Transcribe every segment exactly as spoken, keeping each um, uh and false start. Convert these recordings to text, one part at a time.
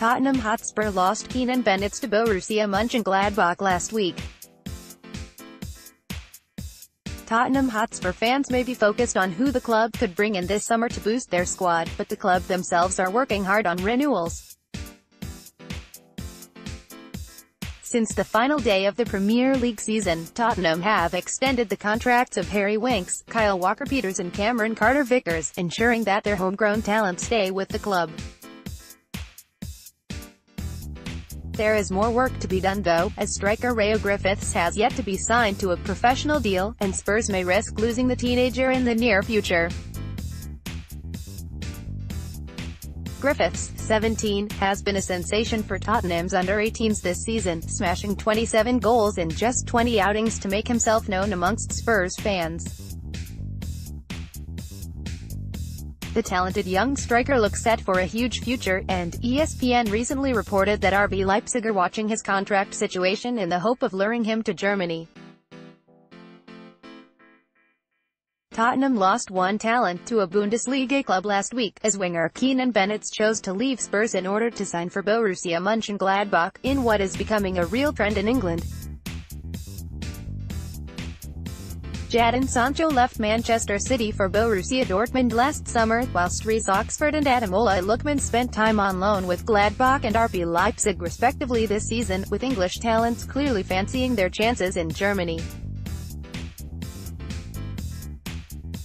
Tottenham Hotspur lost Keanan Bennetts to Borussia Mönchengladbach last week. Tottenham Hotspur fans may be focused on who the club could bring in this summer to boost their squad, but the club themselves are working hard on renewals. Since the final day of the Premier League season, Tottenham have extended the contracts of Harry Winks, Kyle Walker-Peters and Cameron Carter-Vickers, ensuring that their homegrown talent stay with the club. There is more work to be done though, as striker Reo Griffiths has yet to be signed to a professional deal, and Spurs may risk losing the teenager in the near future. Griffiths, seventeen, has been a sensation for Tottenham's under eighteens this season, smashing twenty-seven goals in just twenty outings to make himself known amongst Spurs fans. The talented young striker looks set for a huge future, and E S P N recently reported that R B Leipzig are watching his contract situation in the hope of luring him to Germany. Tottenham lost one talent to a Bundesliga club last week, as winger Keanan Bennetts chose to leave Spurs in order to sign for Borussia Mönchengladbach, in what is becoming a real trend in England. Jadon Sancho left Manchester City for Borussia Dortmund last summer, whilst Reece Oxford and Adamola Lookman spent time on loan with Gladbach and R B Leipzig respectively this season, with English talents clearly fancying their chances in Germany.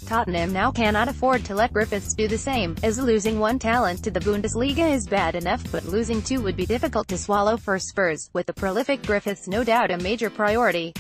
Tottenham now cannot afford to let Griffiths do the same, as losing one talent to the Bundesliga is bad enough, but losing two would be difficult to swallow for Spurs, with the prolific Griffiths no doubt a major priority.